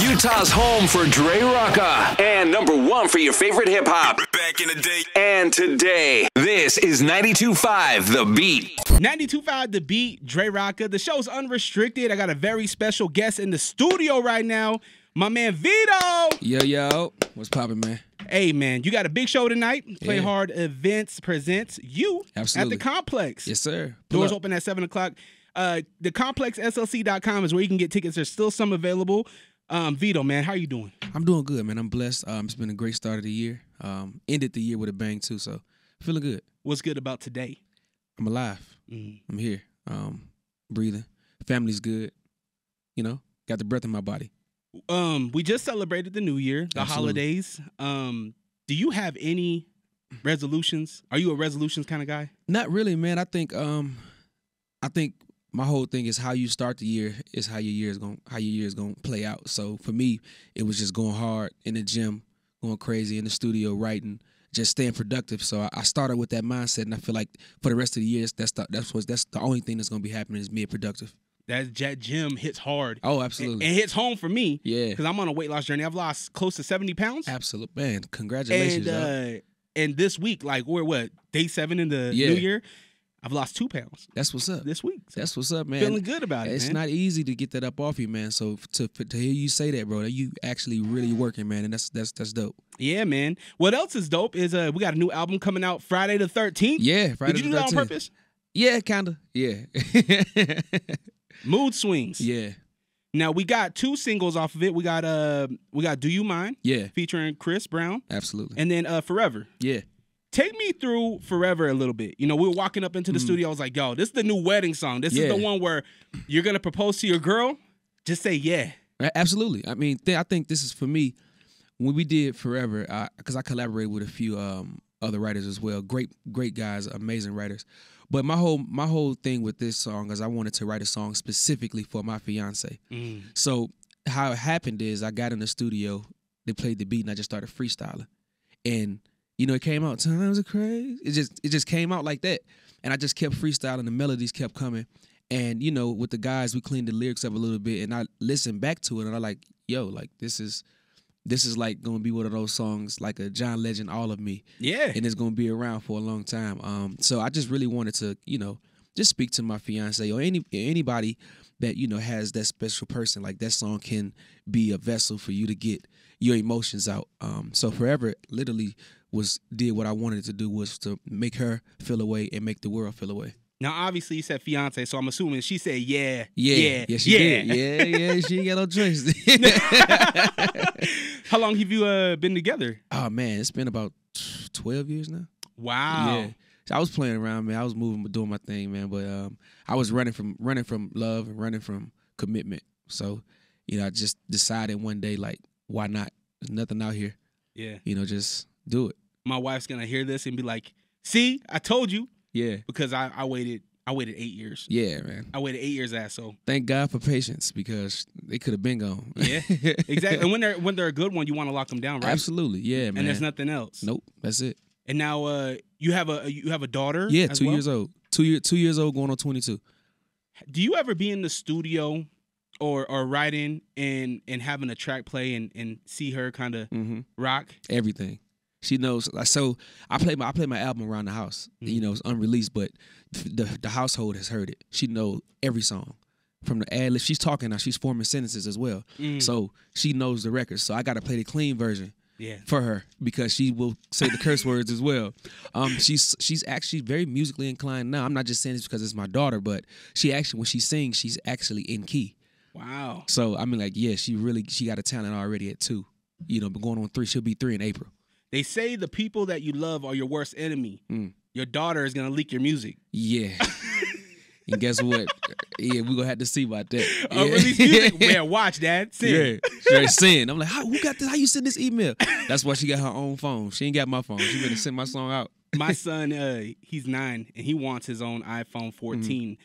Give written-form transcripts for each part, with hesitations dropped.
Utah's home for DreRawka and #1 for your favorite hip hop. Back in the day and today, this is 92.5 The Beat. 92.5 The Beat, DreRawka. The show's unrestricted. I got a very special guest in the studio right now, my man Vito. Yo, yo, what's poppin', man? Hey, man, you got a big show tonight. Play Hard Events presents you at the Complex. Yes, sir. Doors open at 7 o'clock. TheComplexSLC.com is where you can get tickets. There's still some available. Vito, man, how you doing? I'm doing good, man. I'm blessed. It's been a great start of the year. Ended the year with a bang, too, so feeling good. What's good about today? I'm alive. I'm here. Breathing. Family's good. You know, got the breath in my body. We just celebrated the new year, the holidays. Do you have any resolutions? Are you a resolutions kind of guy? Not really, man. I think my whole thing is how you start the year is how your year is gonna play out. So for me, it was just going hard in the gym, going crazy in the studio, writing, just staying productive. So I started with that mindset, and I feel like for the rest of the year, that's the only thing that's gonna be happening is being productive. That gym hits hard. Oh, absolutely. And hits home for me. Yeah. Because I'm on a weight loss journey. I've lost close to 70 pounds. Absolutely. Man, congratulations. And this week, like, we're what, day 7 in the new year? I've lost 2 pounds. That's what's up. This week. So that's what's up, man. Feeling good about it, man. It's not easy to get that up off you, man. So to hear you say that, bro, that you actually really working, man, and that's dope. Yeah, man. What else is dope is we got a new album coming out Friday the 13th. Yeah, Friday the 13th. Did you do that on purpose? Yeah, kind of. Yeah. Mood Swings. Yeah. Now we got 2 singles off of it. We got Do You Mind? Yeah. Featuring Chris Brown. Absolutely. And then Forever. Yeah. Take me through Forever a little bit. You know, we were walking up into the studio. I was like, yo, this is the new wedding song. This is the one where you're gonna propose to your girl. Just say yeah. Absolutely. I mean, I think this is for me. When we did Forever, because I collaborated with a few other writers as well. Great guys, amazing writers. But my whole thing with this song is I wanted to write a song specifically for my fiance. So how it happened is I got in the studio, they played the beat, and I just started freestyling. And you know, it came out, times are crazy. It just came out like that. And I just kept freestyling, the melodies kept coming. And you know, with the guys, we cleaned the lyrics up a little bit, and I listened back to it, and I like, yo, like this is like gonna be one of those songs, like a John Legend, All of Me. Yeah. And it's gonna be around for a long time. So I just really wanted to, you know, just speak to my fiance or anybody that, you know, has that special person. Like that song can be a vessel for you to get your emotions out. So Forever literally did what I wanted to do, was to make her feel away and make the world feel away. Now, obviously, you said fiance, so I'm assuming she said, yeah, she did. Yeah, she ain't got no choice. How long have you been together? Oh, man, it's been about 12 years now. Wow. Yeah. So I was playing around, man. I was moving, doing my thing, man. But I was running from love and running from commitment. So, you know, I just decided one day, like, why not? There's nothing out here. Yeah. You know, just do it. My wife's going to hear this and be like, see, I told you. Yeah, because I waited 8 years. Yeah, man, I waited 8 years. So thank God for patience, because they could have been gone. Yeah, exactly. And when they're a good one, you want to lock them down, right? Absolutely. Yeah, man. And there's nothing else. Nope, that's it. And now you have a daughter. Yeah, as 2 years old. 2 years old, going on 22. Do you ever be in the studio or writing and having a track play and see her kind of rock everything? She knows. So I play my album around the house. You know, it's unreleased, but the household has heard it. She knows every song from the ad lib. She's talking now. She's forming sentences as well. So she knows the record. So I got to play the clean version for her, because she will say the curse words as well. She's actually very musically inclined now. I'm not just saying this because it's my daughter, but she actually, when she sings, she's actually in key. Wow. So I mean, like, yeah, she got a talent already at 2. You know, but going on 3, she'll be 3 in April. They say the people that you love are your worst enemy. Your daughter is going to leak your music. Yeah. And guess what? Yeah, we're going to have to see about that. Yeah. Release music? Well, watch, Dad. Sin. Yeah. Sin. I'm like, who got this? How you send this email? That's why she got her own phone. She ain't got my phone. She better send my song out. My son, he's 9, and he wants his own iPhone 14.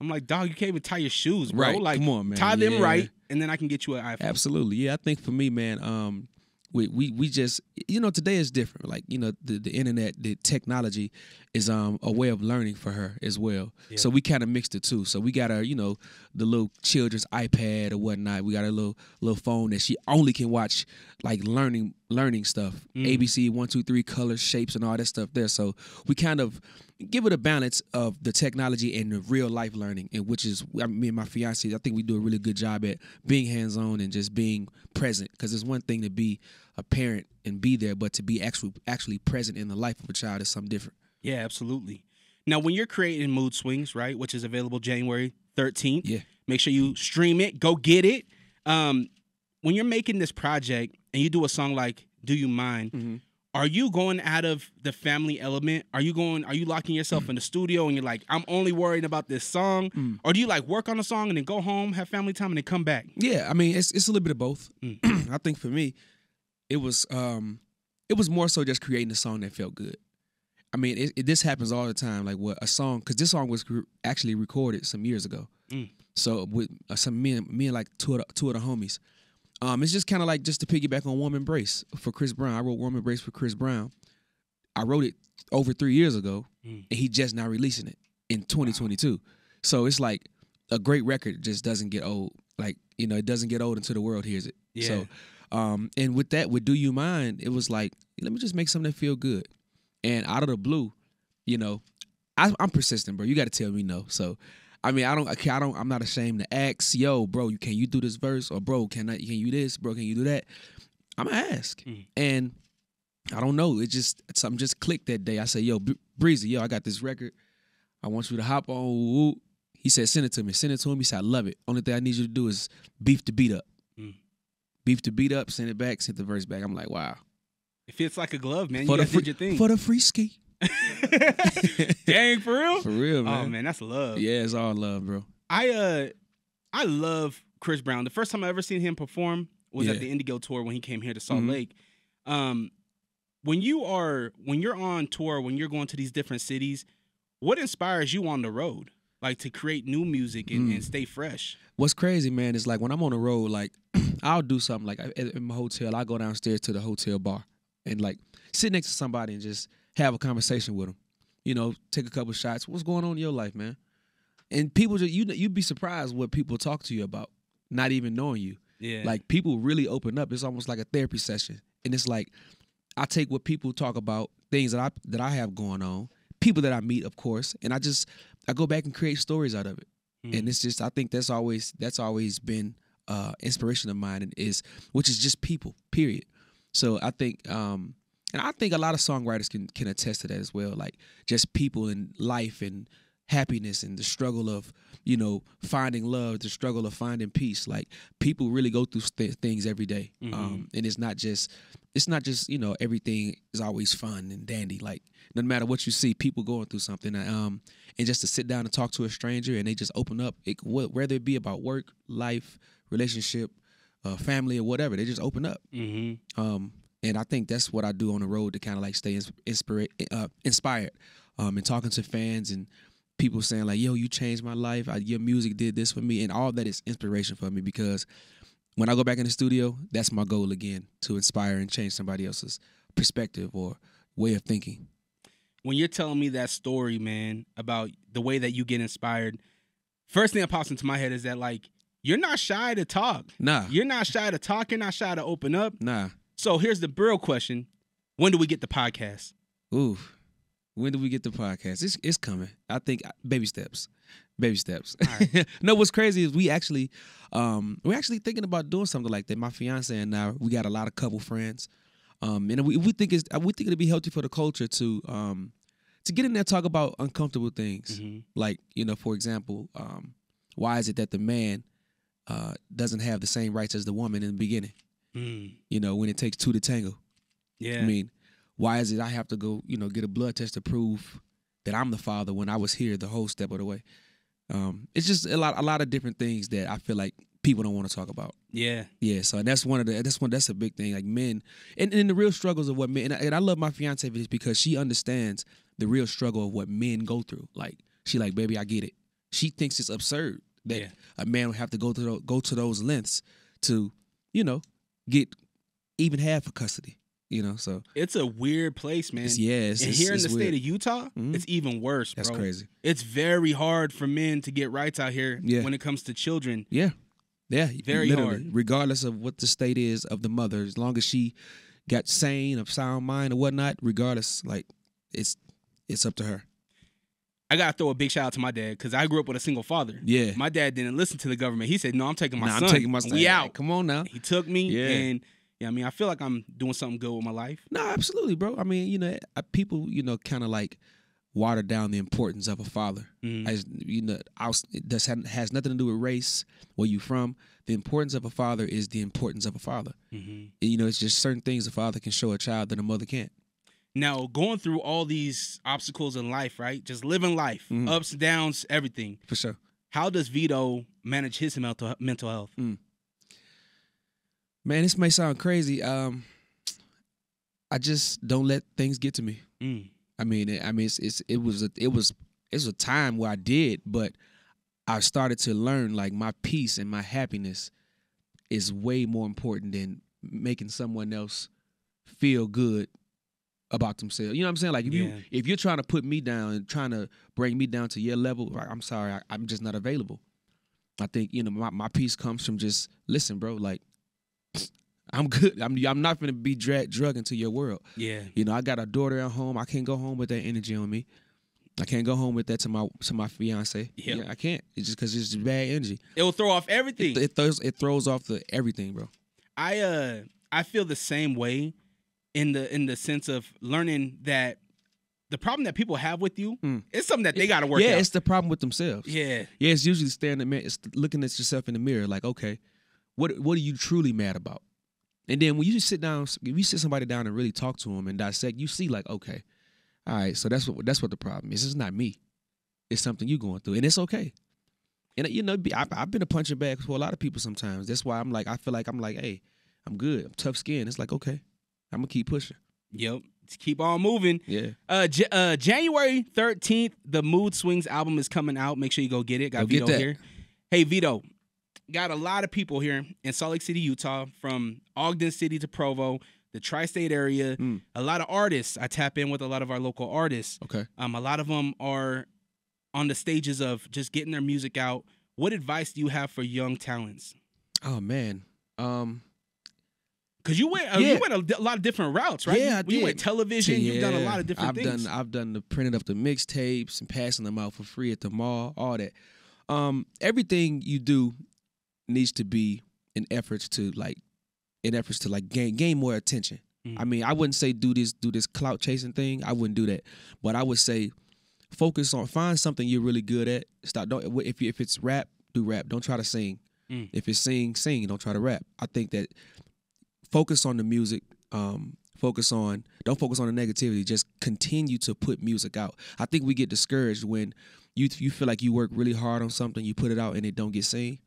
I'm like, dog, you can't even tie your shoes, bro. Right. Like, come on, man. Tie them right, and then I can get you an iPhone. Absolutely. Yeah, I think for me, man, we just, you know, today is different. Like, you know, the internet, the technology is a way of learning for her as well. Yeah. So we kind of mixed the two. So we got her, you know, the little children's iPad or whatnot. We got her little phone that she only can watch, like, learning stuff, ABC, 1, 2, 3, colors, shapes, and all that stuff there. So we kind of give it a balance of the technology and the real life learning, and which is, I mean, me and my fiance, I think we do a really good job at being hands on and just being present. Because it's one thing to be a parent and be there, but to be actually present in the life of a child is something different. Yeah, absolutely. Now, when you're creating Mood Swings, right, which is available January 13th, yeah, make sure you stream it, go get it. When you're making this project and you do a song like Do You Mind, mm-hmm, are you going out of the family element? Are you locking yourself in the studio and you're like, I'm only worried about this song? Or do you like work on the song and then go home, have family time, and then come back? Yeah, I mean, it's a little bit of both. I think for me, it was more so just creating a song that felt good. I mean, this happens all the time, like what a song, because this song was actually recorded some years ago. So with some me and like two of the homies. It's just kind of like, just to piggyback on Warm Embrace for Chris Brown. I wrote Warm Embrace for Chris Brown. I wrote it over 3 years ago, and he just now releasing it in 2022. Wow. So it's like a great record just doesn't get old. Like, you know, it doesn't get old until the world hears it. Yeah. So, and with that, with Do You Mind, it was like, let me just make something that feel good. And out of the blue, you know, I'm persistent, bro. You got to tell me no. So, I mean, I'm not ashamed to ask, yo, bro, can you do this verse? Or, bro, can you this? Bro, can you do that? I'm going to ask. And I don't know. It just, something just clicked that day. I said, yo, Breezy, yo, I got this record. I want you to hop on. He said, send it to me. Send it to him. He said, I love it. Only thing I need you to do is beef the beat up. Beef the beat up, send it back, send the verse back. I'm like, wow. It fits like a glove, man. You guys did your thing. For the free ski. Dang, for real? For real, man. Oh man, that's love. Yeah, it's all love, bro. I love Chris Brown. The first time I ever seen him perform was at the Indigo Tour when he came here to Salt Lake. When you're on tour, when you're going to these different cities, what inspires you on the road? Like, to create new music and stay fresh. What's crazy, man, is like when I'm on the road, like I'll do something like in my hotel, I go downstairs to the hotel bar and like sit next to somebody and just have a conversation with them, you know, take a couple shots. What's going on in your life, man? And people just, you'd be surprised what people talk to you about, not even knowing you. Yeah. Like, people really open up. It's almost like a therapy session. And it's like, I take what people talk about, things that I have going on, people that I meet, of course, and I go back and create stories out of it. And it's just, I think that's always been inspiration of mine, which is just people, period. So I think, and I think a lot of songwriters can attest to that as well, like just people and life and happiness and the struggle of, you know, finding love, the struggle of finding peace. Like, people really go through things every day, and it's not just you know, everything is always fun and dandy. Like, no matter what you see, people going through something, and just to sit down and talk to a stranger and they just open up, whether it be about work, life, relationship, family, or whatever, they just open up. And I think that's what I do on the road to kind of like stay inspired, and talking to fans and people saying like, yo, you changed my life. Your music did this for me. And all that is inspiration for me, because when I go back in the studio, that's my goal again, to inspire and change somebody else's perspective or way of thinking. When you're telling me that story, man, about the way that you get inspired, first thing that pops into my head is that, like, you're not shy to talk. Nah. You're not shy to talk. You're not shy to open up. Nah. So here's the real question. When do we get the podcast? Ooh, when do we get the podcast? It's coming. I think baby steps. Baby steps. All right. No, what's crazy is we're actually thinking about doing something like that. My fiance and I, we got a lot of couple friends. And we think it'd be healthy for the culture to get in there and talk about uncomfortable things. Like, you know, for example, why is it that the man doesn't have the same rights as the woman in the beginning? You know, when it takes two to tango. Yeah. I mean, why is it I have to go, you know, get a blood test to prove that I'm the father when I was here the whole step of the way? It's just a lot of different things that I feel like people don't want to talk about. Yeah. Yeah. So that's a big thing. Like, men and the real struggles of what men, and I love my fiance for this, because she understands the real struggle of what men go through. Like, she like, baby, I get it. She thinks it's absurd that a man would have to go to those lengths to, you know, get even have for custody. You know, so it's a weird place, man. Yes, yeah, and here in the state of Utah, it's even worse. That's bro. Crazy. It's very hard for men to get rights out here when it comes to children. Yeah, very hard. Regardless of what the state is of the mother, as long as she got sane, of sound mind, or whatnot. Regardless, like it's up to her. I gotta throw a big shout out to my dad because I grew up with a single father. Yeah, my dad didn't listen to the government. He said, "No, I'm taking my son. I'm taking my son. We out. Come on now." He took me and. Yeah, I mean, I feel like I'm doing something good with my life. No, absolutely, bro. I mean, you know, people, you know, kind of like water down the importance of a father. It has nothing to do with race, where you from. The importance of a father is the importance of a father. You know, it's just certain things a father can show a child that a mother can't. Now, going through all these obstacles in life, right? Just living life, ups and downs, everything. For sure. How does Vito manage his mental health? Man, this may sound crazy. I just don't let things get to me. I mean, it was a time where I did, but I started to learn like my peace and my happiness is way more important than making someone else feel good about themselves. You know what I'm saying? Like if you're trying to put me down and trying to bring me down to your level, like, I'm sorry, I'm just not available. I think you know my peace comes from just listen, bro. Like. I'm good. I'm not gonna be drug into your world. Yeah. You know, I got a daughter at home. I can't go home with that energy on me. I can't go home with that to my fiance. Yeah, I can't. It's just because it's just bad energy. It will throw off everything. It throws off the everything, bro. I feel the same way in the sense of learning that the problem that people have with you is something that they got to work out. Yeah, it's the problem with themselves. Yeah, it's usually it's looking at yourself in the mirror like, okay, what are you truly mad about? And then when you just sit down, if you sit somebody down and really talk to them and dissect, you see like, okay, all right, so that's what the problem is. It's not me. It's something you're going through, and it's okay. And you know, I've been a punching bag for a lot of people sometimes. That's why I feel like, hey, I'm good. I'm tough skinned. It's like, okay, I'm gonna keep pushing. Yep, keep on moving. Yeah. January 13th, the Mood Swings album is coming out. Make sure you go get it. Got Vito here. Hey, Vito. Got a lot of people here in Salt Lake City, Utah, from Ogden City to Provo, the tri-state area. A lot of artists. I tap in with a lot of our local artists. Okay. A lot of them are on the stages of just getting their music out. What advice do you have for young talents? Oh, man. Because you went a lot of different routes, right? Yeah, I did. You went television. Yeah. You've done a lot of different things. I've done the printing of the mixtapes and passing them out for free at the mall, all that. Everything you do needs to be in efforts to gain more attention. I mean, I wouldn't say do this clout chasing thing. I wouldn't do that. But I would say focus on, find something you're really good at. If it's rap, do rap. Don't try to sing. If it's sing. Don't try to rap. I think that focus on the music. Don't focus on the negativity. Just continue to put music out. I think we get discouraged when you feel like you work really hard on something, you put it out and it don't get seen.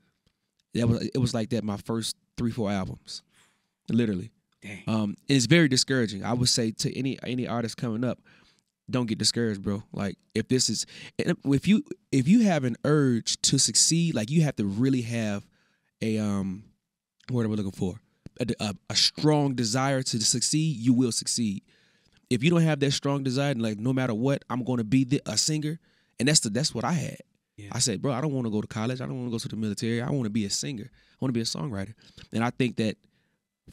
It was like that my first 3-4 albums, literally. Dang. It's very discouraging. I would say to any artist coming up, don't get discouraged, bro. Like if you have an urge to succeed, like you have to really have a strong desire to succeed. You will succeed. If you don't have that strong desire, and like no matter what, I'm going to be a singer, and that's what I had. Yeah. I said, bro, I don't want to go to college. I don't want to go to the military. I want to be a singer. I want to be a songwriter. And I think that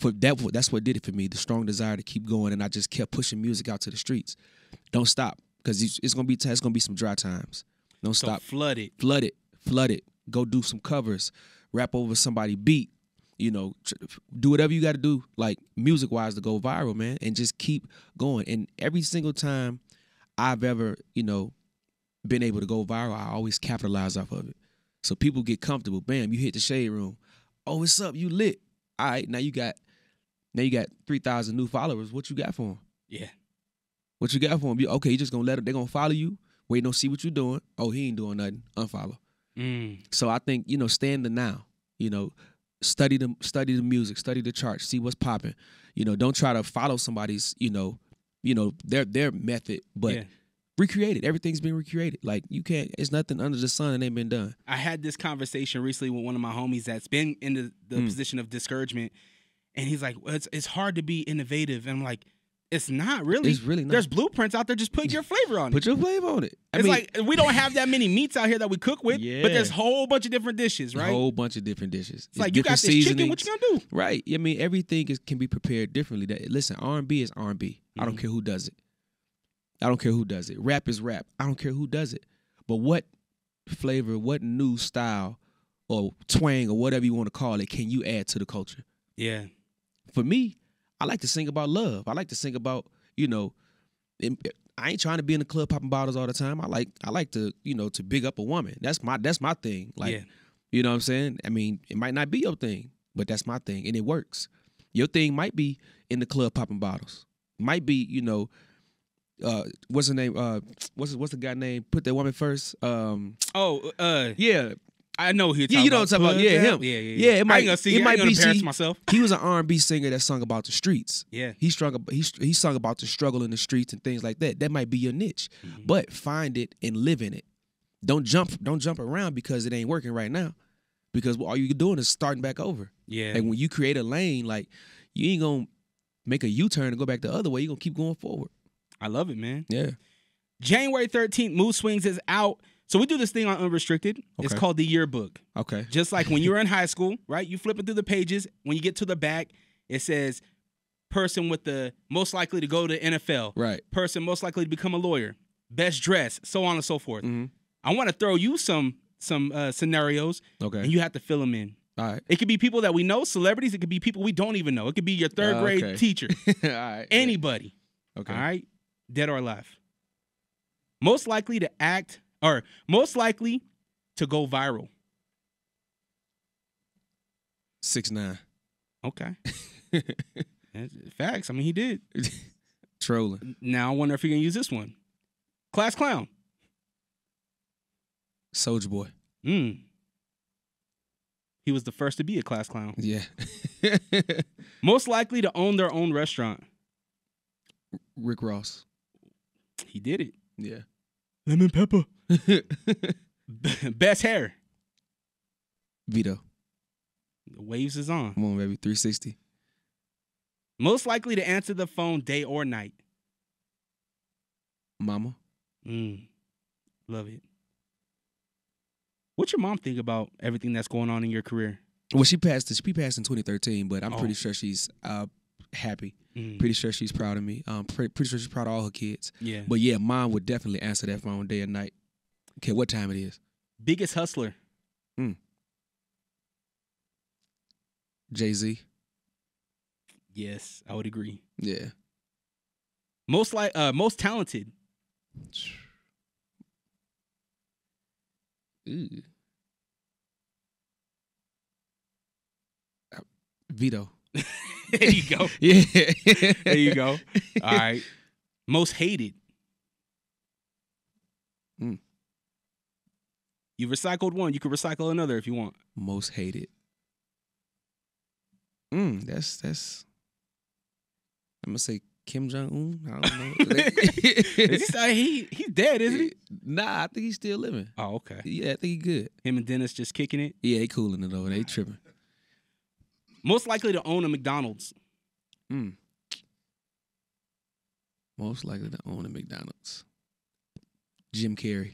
that's what did it for me, the strong desire to keep going. And I just kept pushing music out to the streets. Don't stop, because it's gonna be some dry times. Don't stop. Flood it. Go do some covers. Rap over somebody's beat. You know, do whatever you got to do, like music-wise, to go viral, man. And just keep going. And every single time I've ever, you know, been able to go viral, I always capitalize off of it. So people get comfortable. Bam, you hit the Shade Room. Oh, what's up? You lit. All right, now you got 3,000 new followers. What you got for them? Yeah. What you got for them? Okay, you just gonna let them. They gonna follow you. Wait, don't see what you doing. Oh, he ain't doing nothing. Unfollow. So I think, you know, stay in the now. You know, study the music, study the charts, see what's popping. You know, don't try to follow somebody's their method, but. Yeah. Recreated. Everything's been recreated. Like, you can't, it's nothing under the sun that ain't been done. I had this conversation recently with one of my homies that's been in the position of discouragement. And he's like, well, it's hard to be innovative. And I'm like, it's not really. It's really not. There's blueprints out there. Just put your flavor on it. Put your flavor on it. I mean, like, we don't have that many meats out here that we cook with, but there's a whole bunch of different dishes, right? A whole bunch of different dishes. It's like, you got this chicken, what you going to do? Right. I mean, everything can be prepared differently. Listen, R&B is R&B. I don't care who does it. I don't care who does it. Rap is rap. I don't care who does it. But what flavor, what new style or twang or whatever you want to call it can you add to the culture? Yeah. For me, I like to sing about love. I like to sing about, you know, I ain't trying to be in the club popping bottles all the time. I like to, you know, to big up a woman. That's my thing. Like, you know what I'm saying? I mean, it might not be your thing, but that's my thing, and it works. Your thing might be in the club popping bottles. Might be, you know, what's her name? What's the guy named? Put that woman first. Yeah. I know who you're talking about. Yeah, you know what I'm talking about. Yeah, him. Yeah. It might, I ain't gonna see. It might be embarrass myself. He was an R&B singer that sung about the streets. Yeah. He sung about the struggle in the streets and things like that. That might be your niche. But find it and live in it. Don't jump around because it ain't working right now. Because all you're doing is starting back over. Yeah. Like when you create a lane, like you ain't gonna make a U-turn and go back the other way. You're gonna keep going forward. I love it, man. Yeah. January 13th, Mood Swings is out. So we do this thing on Unrestricted. Okay. It's called the yearbook. Okay. Just like when you were in high school, right? You flipping through the pages. When you get to the back, it says person with the most likely to go to NFL. Right. Person most likely to become a lawyer. Best dressed, so on and so forth. I want to throw you some scenarios. Okay. And you have to fill them in. All right. It could be people that we know, celebrities. It could be people we don't even know. It could be your third grade teacher. All right. Anybody. Okay. All right. Dead or alive. Most likely to act... or most likely to go viral. 6ix9ine. Okay. Facts. I mean, he did. Trolling. Now I wonder if you're going to use this one. Class clown. Soulja Boy. He was the first to be a class clown. Yeah. Most likely to own their own restaurant. Rick Ross. He did it. Yeah. Lemon pepper. Best hair. Vito. The waves is on. Come on, baby. 360. Most likely to answer the phone day or night. Mama. Love it. What's your mom think about everything that's going on in your career? Well, she passed in 2013, but I'm pretty sure she's happy. Pretty sure she's proud of me. Pretty sure she's proud of all her kids. Yeah. But yeah, mom would definitely answer that phone day and night. Okay, what time it is? Biggest hustler. Jay Z. Yes, I would agree. Yeah. Most talented. Vito. There you go. Yeah. There you go. All right. Most hated. You recycled one. You can recycle another if you want. Most hated. That's I'm gonna say Kim Jong-un. I don't know. He's dead, isn't he? Nah, I think he's still living. Oh, okay. Yeah, I think he's good. Him and Dennis just kicking it. Yeah, they cooling it over. They tripping. Most likely to own a McDonald's. Most likely to own a McDonald's. Jim Carrey.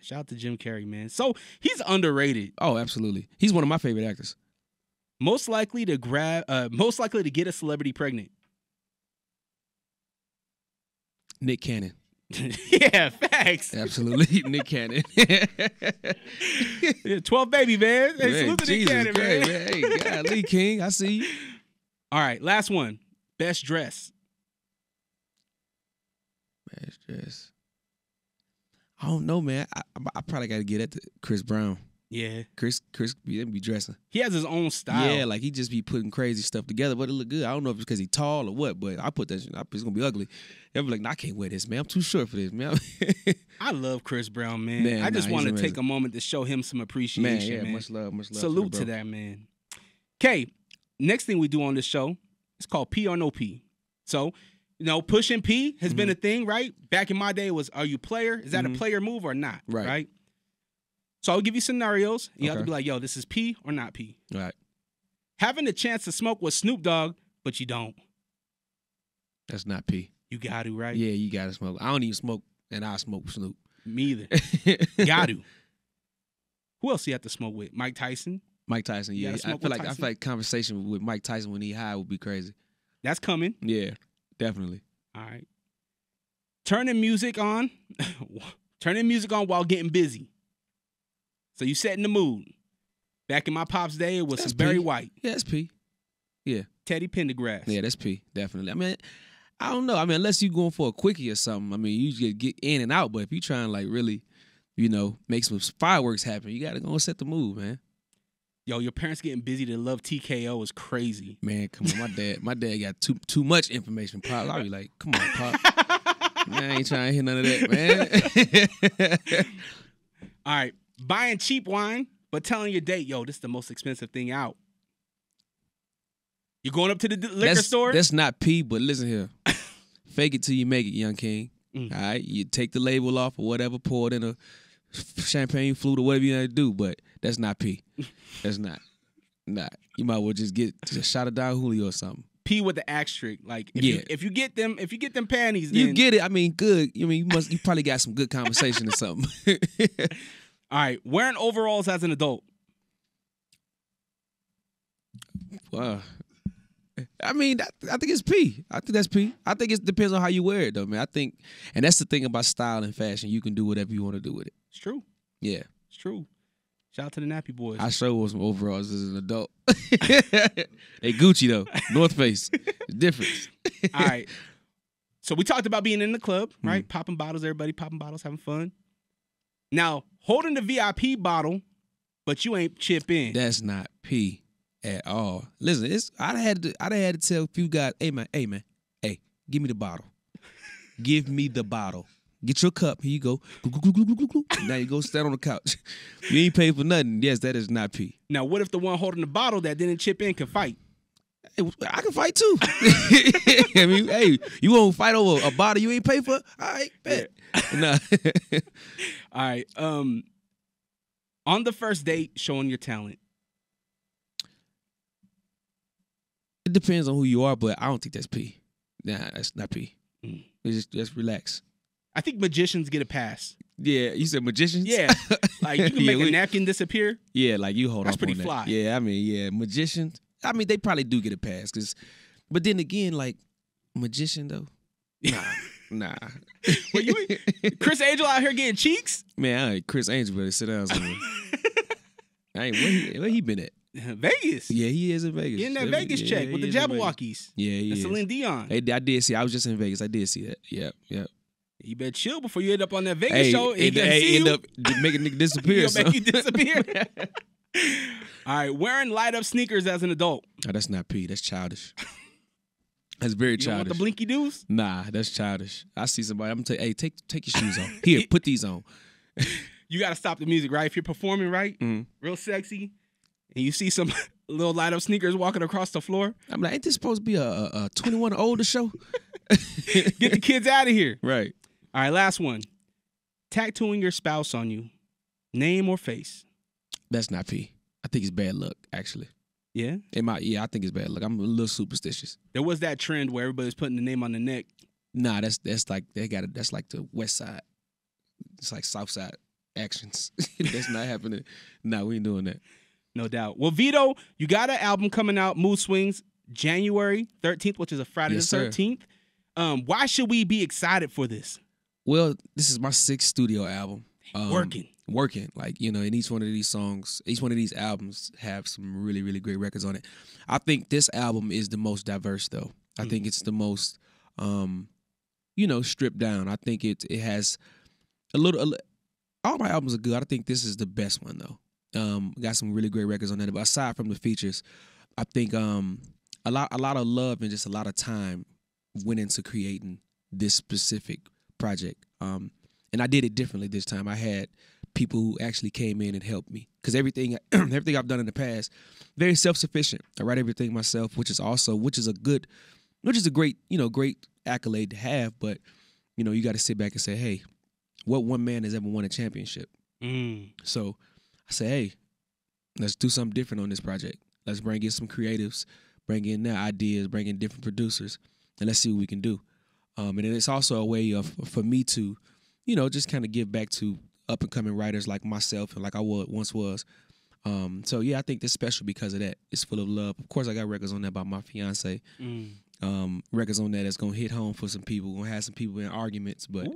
Shout out to Jim Carrey, man. So he's underrated. Oh, absolutely. He's one of my favorite actors. Most likely to get a celebrity pregnant. Nick Cannon. Yeah, facts. Absolutely. Nick Cannon. 12 baby, man. Hey, salute to Nick Cannon, man. Hey, God, Lee King, I see you. All right, last one. Best dress. Best dress. I don't know, man. I probably got to get at the Chris Brown. Yeah. Chris be dressing. He has his own style. Yeah, like he just be putting crazy stuff together, but it look good. I don't know if it's because he's tall or what, but I put that shit, it's going to be ugly. They'll be like, nah, I can't wear this, man. I'm too short for this, man. I love Chris Brown, man. I just want to take a moment to show him some appreciation, man. Much love. Salute to that, man. Okay, next thing we do on this show, it's called P or No P. So, you know, pushing P has been a thing, right? Back in my day, it was, are you player? Is that a player move or not? Right? So I'll give you scenarios. You have to be like, yo, this is P or not P. All right. having the chance to smoke with Snoop Dogg, but you don't. That's not P. You got to, right? Yeah, you got to smoke. I don't even smoke, and I smoke Snoop. Me either. Got to. Who else you have to smoke with? Mike Tyson? Mike Tyson, yeah. I feel like conversation with Mike Tyson when he high would be crazy. That's coming. Yeah, definitely. All right. Turning music on. Turning music on while getting busy. So you setting the mood. Back in my pop's day, it was some Barry White. Yeah, that's P. Yeah. Teddy Pendergrass. Yeah, that's P, definitely. I mean, I don't know. I mean, unless you going for a quickie or something. I mean, you just get in and out. But if you trying to, like, really, you know, make some fireworks happen, you got to go and set the mood, man. Yo, your parents getting busy to love TKO is crazy. Man, come on. My dad got too much information, Pop. I'll be like, come on, Pop. Man, I ain't trying to hear none of that, man. All right. Buying cheap wine, but telling your date, yo, this is the most expensive thing out. You're going up to the liquor store? That's not P, but listen here. Fake it till you make it, young king. Mm. All right? You take the label off or whatever, pour it in a champagne flute or whatever you want to do, but that's not P. That's not. Nah. You might as well just get a shot of Don Julio or something. P with the asterisk. Like if you get them panties, then you get it. I mean, good. I mean, you probably got some good conversation or something. All right. Wearing overalls as an adult. Wow. I mean, I think it's P. I think that's P. I think it depends on how you wear it, though, man. I think, and that's the thing about style and fashion. You can do whatever you want to do with it. It's true. Yeah. It's true. Shout out to the Nappy Boys. I sure wore some overalls as an adult. Hey, Gucci, though. North Face. Difference. All right. So we talked about being in the club, right? Mm-hmm. Popping bottles, everybody popping bottles, having fun. Now, holding the VIP bottle, but you ain't chip in. That's not P. At all. Listen, I'd had to tell a few guys, hey, give me the bottle. Give me the bottle. Get your cup. Here you go. Now you go stand on the couch. You ain't paid for nothing. Yes, that is not P. Now, what if the one holding the bottle that didn't chip in can fight? Hey, I can fight too. I mean, hey, you won't fight over a bottle you ain't paid for? All right, bet. Yeah. Nah. All right. On the first date, showing your talent. It depends on who you are, but I don't think that's P. Nah, that's not P. Mm. Just relax. I think magicians get a pass. Yeah, you said magicians? Yeah. Like, you can make a napkin disappear. Yeah, like, you hold on. That's pretty fly. That. Yeah, I mean, yeah, magicians. I mean, they probably do get a pass. But then again, like, magician, though? Nah. Well, Criss Angel out here getting cheeks? Man, I ain't Criss Angel, but sit down somewhere. I ain't, where he been at? Vegas. Yeah, he is in Vegas. Getting that Vegas check with the Jabberwockies. Yeah, yeah. Celine Dion. Hey, I did see. I was just in Vegas. I did see that. Yep. You better chill before you end up on that Vegas show. And he end up making nigga disappear. He'll make you disappear. All right, wearing light up sneakers as an adult. Oh, that's not P. That's childish. That's very childish. You don't want the blinky dudes? Nah, that's childish. I see somebody. I'm gonna tell you, hey, take your shoes off. Here, put these on. You gotta stop the music, right? If you're performing, right, real sexy. And you see some little light up sneakers walking across the floor. I'm like, ain't this supposed to be a 21 or older show? Get the kids out of here. Right. All right, last one. Tattooing your spouse on you, name or face. That's not P. I think it's bad luck, actually. Yeah? Yeah, I think it's bad luck. I'm a little superstitious. There was that trend where everybody's putting the name on the neck. Nah, that's like the West Side. It's like South Side actions. That's not happening. Nah, we ain't doing that. No doubt. Well, Vito, you got an album coming out, Mood Swings, January 13th, which is a Friday the 13th. Why should we be excited for this? Well, this is my 6th studio album. Working. Like, you know, and each one of these songs, each one of these albums have some really, really great records on it. I think this album is the most diverse, though. I think it's the most, you know, stripped down. I think it has all my albums are good. I think this is the best one, though. Got some really great records on that. But aside from the features, I think a lot of love and just a lot of time went into creating this specific project. And I did it differently this time. I had people who actually came in and helped me because everything I've done in the past, very self-sufficient. I write everything myself, which is a great great accolade to have. But you know, you got to sit back and say, hey, what one man has ever won a championship? So I say, hey, let's do something different on this project. Let's bring in some creatives, bring in their ideas, bring in different producers, and let's see what we can do. And then it's also a way of for me to, you know, just kind of give back to up and coming writers like myself and like I once was. So yeah, I think it's special because of that. It's full of love. Of course, I got records on that by my fiance. Records on that that's gonna hit home for some people. We're gonna have some people in arguments, but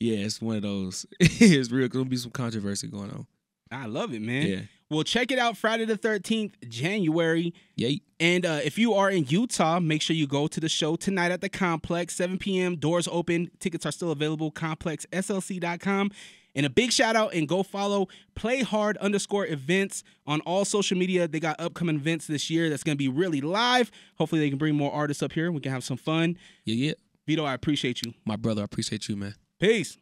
yeah, it's one of those. It's real. Gonna be some controversy going on. I love it, man. Yeah. Well, check it out Friday the 13th, January. Yay. And if you are in Utah, make sure you go to the show tonight at the Complex, 7 p.m. Doors open. Tickets are still available. ThecomplexSLC.com. And a big shout out and go follow playhard_events on all social media. They got upcoming events this year that's going to be really live. Hopefully they can bring more artists up here. We can have some fun. Yeah, yeah. Vito, I appreciate you. My brother, I appreciate you, man. Peace.